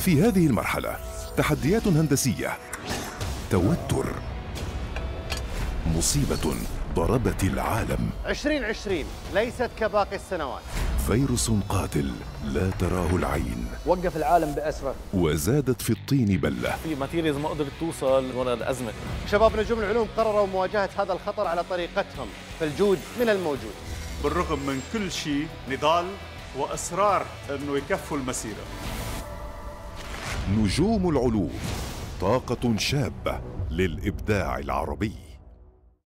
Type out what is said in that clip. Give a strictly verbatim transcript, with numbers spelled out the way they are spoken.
في هذه المرحلة تحديات هندسية، توتر، مصيبة ضربت العالم. عشرين عشرين ليست كباقي السنوات. فيروس قاتل لا تراه العين وقف العالم بأسره وزادت في الطين بلة. في ماتيريز ما قدرت توصل ورا الأزمة. شباب نجوم العلوم قرروا مواجهة هذا الخطر على طريقتهم، فالجود من الموجود. بالرغم من كل شيء نضال وإصرار أنه يكفوا المسيرة. نجوم العلوم، طاقة شابة للإبداع العربي.